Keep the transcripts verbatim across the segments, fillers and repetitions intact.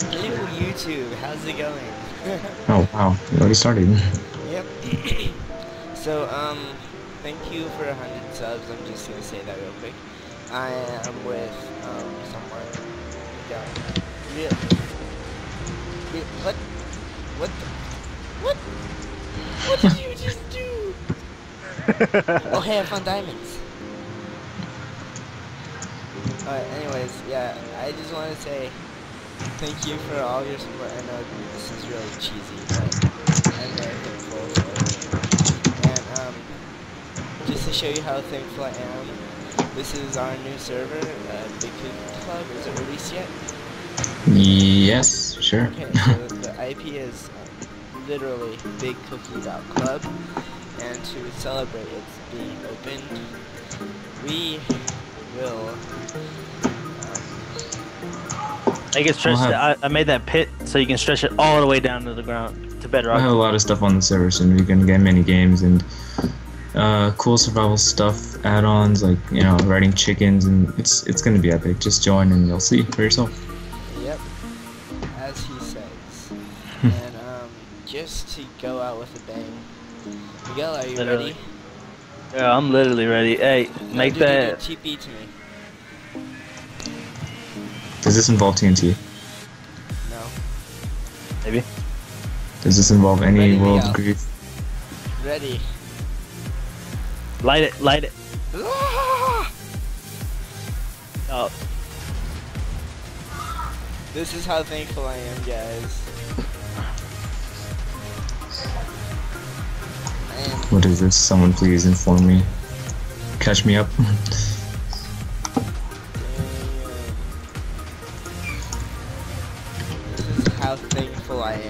Hello YouTube, how's it going? Oh wow, you already started. Yep. So um, thank you for one hundred subs. I'm just gonna say that real quick. I am with um someone down. Yeah. Wait, what? What? The, what? What did you just do? Oh hey, I found diamonds. Alright, anyways, yeah, I just want to say thank you for all your support. I know this is really cheesy, but I'm very thankful for it. And um, just to show you how thankful I am, this is our new server. Uh, BigCookie.club, is it released yet? Yes, sure. Okay, so the I P is um, literally Big Cookie dot club, and to celebrate it's being opened, we will. I can stretch. Have, that, I, I made that pit so you can stretch it all the way down to the ground to bedrock. I have a lot of stuff on the server, so you can get mini games and uh, cool survival stuff, add-ons like you know riding chickens, and it's it's gonna be epic. Just join and you'll see for yourself. Yep, as he says. And um, just to go out with a bang, Miguel, are you literally. ready? Yeah, I'm literally ready. Hey, no, make dude, that. Dude, T P to me. Does this involve T N T? No. Maybe. Does this involve any Ready, world Miguel. grief? Ready. Light it, light it. Ah! Oh. This is how thankful I am, guys. I am. What is this? Someone please inform me. Catch me up. How thankful I am.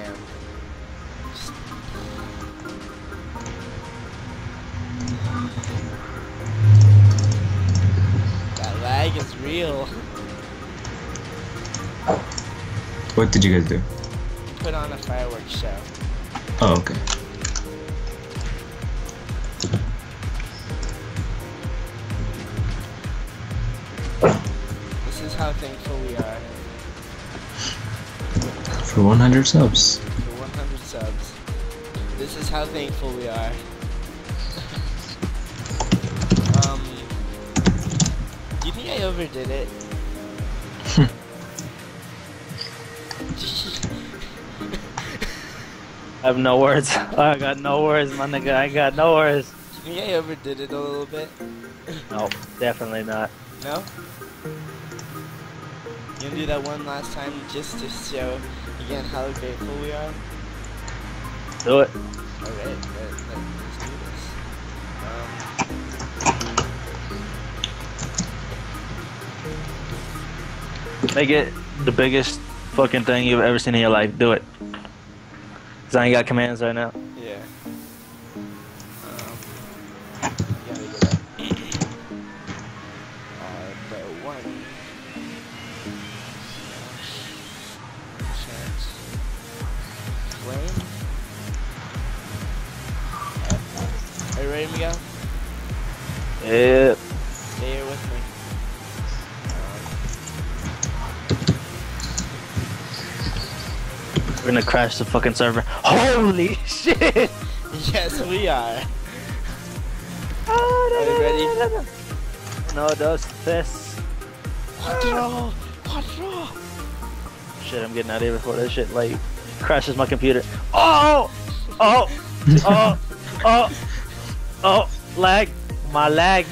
Just... That lag is real. What did you guys do? Put on a fireworks show. Oh, okay. This is how thankful we are. For one hundred subs. For one hundred subs. This is how thankful we are. um, do you think I overdid it? I have no words. Oh, I got no words, my nigga. I got no words. Do you think I overdid it a little bit? No, definitely not. No? I'm gonna do that one last time just to show again how grateful we are. Do it. Alright, let, let, let's do this. Um, Make it the biggest fucking thing you've ever seen in your life. Do it. Cause I ain't got commands right now. Yeah. Um, gotta get that. Uh, the one. Flame. Are you ready, Miguel? Yep. Stay here with me. Um, We're gonna crash the fucking server. Holy shit! Yes, we are. Oh, no, are you ready? No, no, no, dos, tres. Cuatro! Cuatro! Shit, I'm getting out of here before that shit like crashes my computer. Oh, oh, oh, oh, oh, lag, my lag.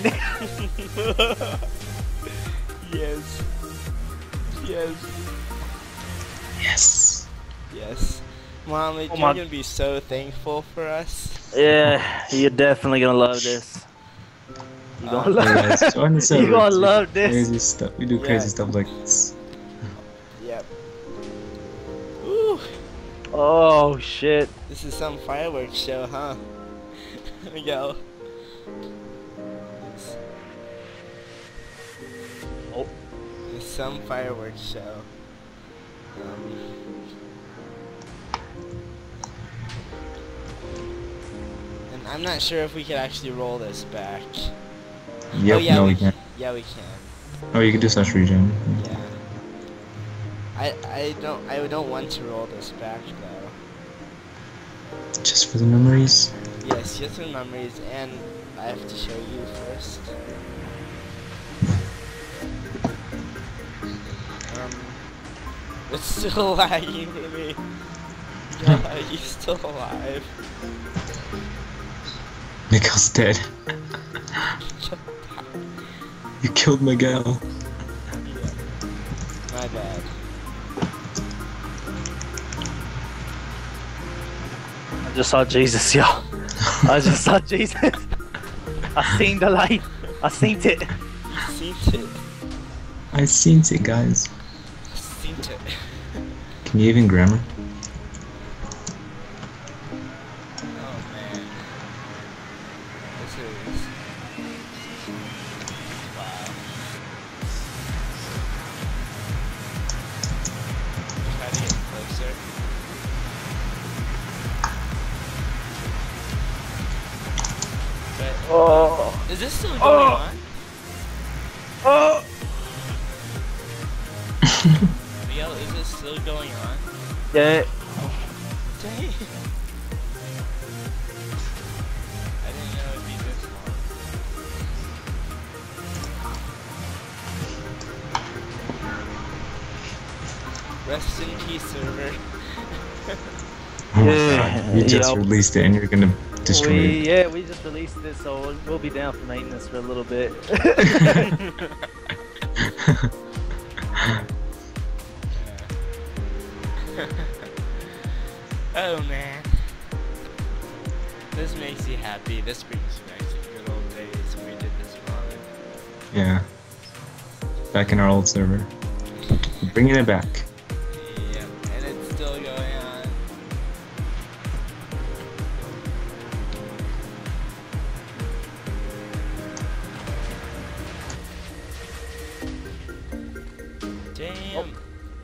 Yes, yes, yes, yes. Mommy, oh, you're gonna be so thankful for us. Yeah, you're definitely gonna love this. You're gonna, um, love, guys, join the you're gonna love this. Crazy stuff. We do crazy yeah. stuff like this. Oh shit! This is some fireworks show, huh? There we go. It's... Oh, it's some fireworks show. Um... And I'm not sure if we could actually roll this back. Yep. Oh, yeah, no, we, we can. can. Yeah, we can. Oh, you can do slash regen. Yeah. I I I don't I don't want to roll this back though. Just for the memories? Yes, just for memories, and I have to show you first. Um, it's still lagging for me. Yeah, he's still alive. Miguel's dead. You killed Miguel. Yeah. My bad. I just saw Jesus, yo. I just saw Jesus. I seen the light. I seen it. I seen it. I seen it, guys. I seen it. Can you even grammar? Oh. Is this still going oh. on? Oh! Miguel, is this still going on? Yeah. Dang. I didn't know it'd be this long. Rest in peace, server. Oh yeah. You just yep. released it and you're gonna destroy it. Yeah, we just released it, so we'll, we'll be down for maintenance for a little bit. Oh man. This makes you happy. This brings you back to good old days when we did this wrong. Yeah. Back in our old server. Bringing it back.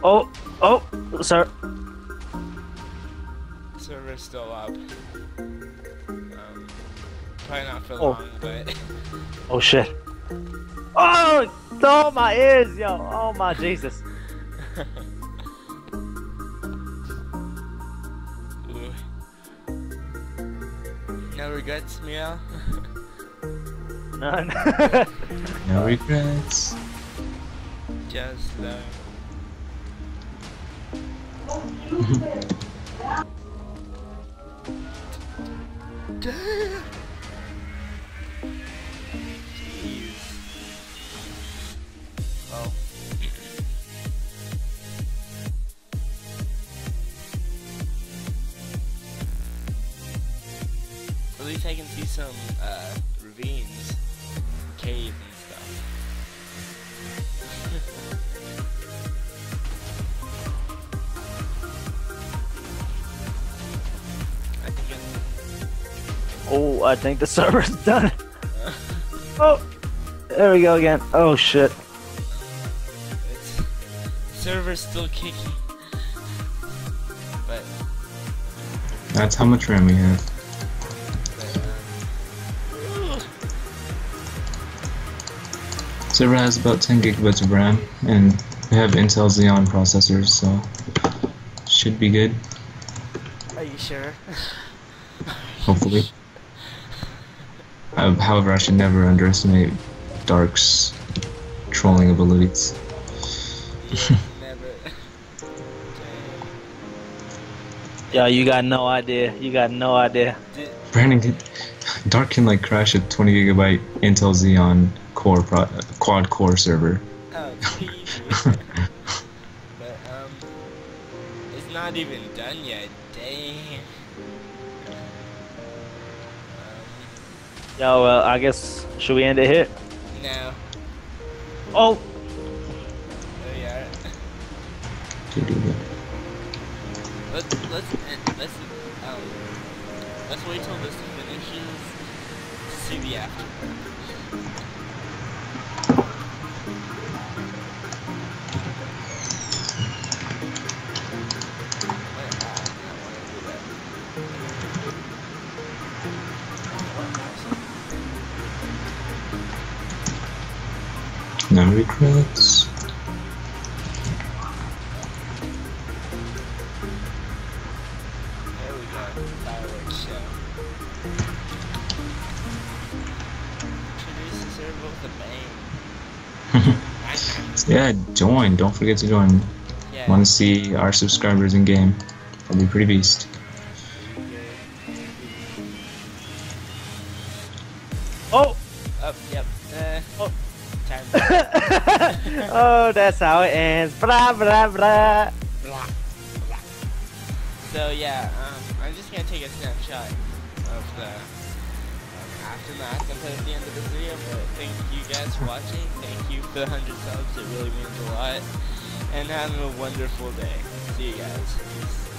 Oh, oh, sir. Server's still up. Um, probably not for oh. long, but. Oh shit. Oh, oh my ears, yo. Oh my Jesus. Ooh. No regrets, Miguel? None. No regrets. Just no. Damn. Jeez. Oh. At least I can see some uh, ravines, caves and stuff. Oh, I think the server's done. Oh, there we go again. Oh shit. It's, server's still kicking. But that's how much RAM we have. But, uh, server has about ten gigabytes of RAM, and we have Intel Xeon processors, so should be good. Are you sure? Hopefully. Uh, however, I should never underestimate Dark's trolling abilities. Never. Yo, you got no idea. You got no idea. Brandon, can, Dark can like crash a twenty gigabyte Intel Xeon core pro, quad core server. Oh, but um, it's not even done yet. Dang. Yo, well, I guess, should we end it here? No. Oh! Oh yeah. Let's, let's, let's, um, let's wait till this finishes to see the aftermath. No regrets. There we go. Fireworks show. Introduce the server of the main. Yeah, join. Don't forget to join. Yeah. Want to see our subscribers in game? That'd be pretty beast. Oh. Oh, yep. Uh, oh. Oh, that's how it ends. Blah blah blah. Blah blah. So yeah, um, I'm just gonna take a snapshot of the um, aftermath and put it at the end of this video. But thank you guys for watching. Thank you for the hundred subs. It really means a lot. And have a wonderful day. See you guys.